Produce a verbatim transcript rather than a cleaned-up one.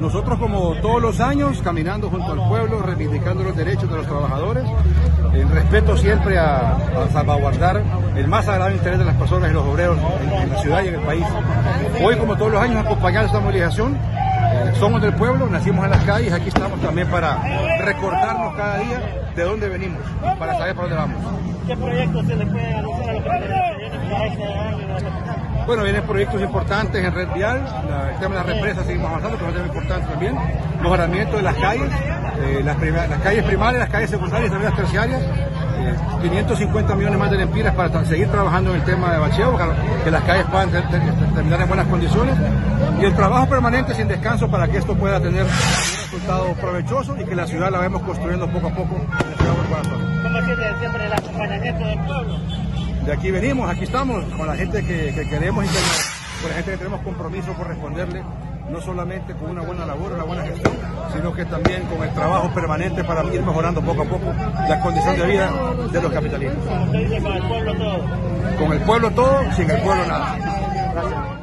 Nosotros, como todos los años, caminando junto al pueblo, reivindicando los derechos de los trabajadores, en respeto siempre a, a salvaguardar el más sagrado interés de las personas y los obreros en, en la ciudad y en el país. Hoy, como todos los años, acompañar esta movilización. Eh, somos del pueblo, nacimos en las calles, aquí estamos también para recordarnos cada día de dónde venimos, para saber para dónde vamos. ¿Qué proyectos se le puede anunciar a los que Bueno, vienen proyectos importantes en red vial, la, el tema de las represas seguimos avanzando, que es un tema importante también, mejoramiento de las calles, eh, las, las calles primarias, las calles secundarias, también las terciarias, eh, quinientos cincuenta millones más de lempiras para tra seguir trabajando en el tema de bacheo, que las calles puedan ter ter terminar en buenas condiciones, y el trabajo permanente sin descanso para que esto pueda tener un resultado provechoso y que la ciudad la vemos construyendo poco a poco en la ciudad urbana. ¿Cómo siente siempre el acompañamiento del pueblo? De aquí venimos, aquí estamos, con la gente que, que queremos y que, con la gente que tenemos compromiso por responderle, no solamente con una buena labor, una buena gestión, sino que también con el trabajo permanente para ir mejorando poco a poco la condición de vida de los capitalinos. ¿Con el pueblo todo? Con el pueblo todo, sin el pueblo nada. Gracias.